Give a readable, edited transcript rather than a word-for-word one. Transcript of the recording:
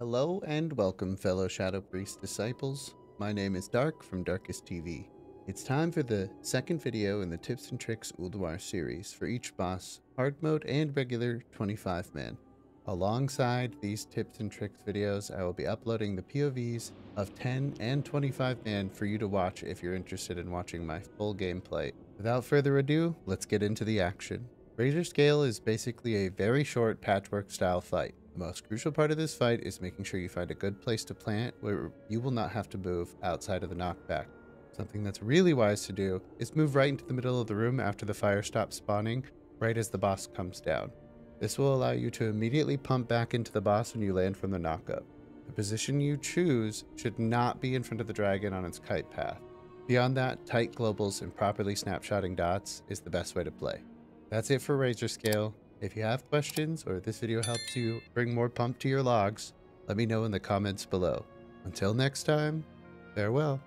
Hello and welcome, fellow Shadow Priest disciples. My name is Dark from Darkest TV. It's time for the second video in the Tips and Tricks Ulduar series for each boss, hard mode and regular 25-man. Alongside these Tips and Tricks videos, I will be uploading the POVs of 10 and 25-man for you to watch if you're interested in watching my full gameplay. Without further ado, let's get into the action. Razorscale is basically a very short patchwork style fight. The most crucial part of this fight is making sure you find a good place to plant where you will not have to move outside of the knockback. Something that's really wise to do is move right into the middle of the room after the fire stops spawning, right as the boss comes down. This will allow you to immediately pump back into the boss when you land from the knockup. The position you choose should not be in front of the dragon on its kite path. Beyond that, tight globals and properly snapshotting dots is the best way to play. That's it for Razorscale. If you have questions or if this video helps you bring more pump to your logs, let me know in the comments below. Until next time, farewell.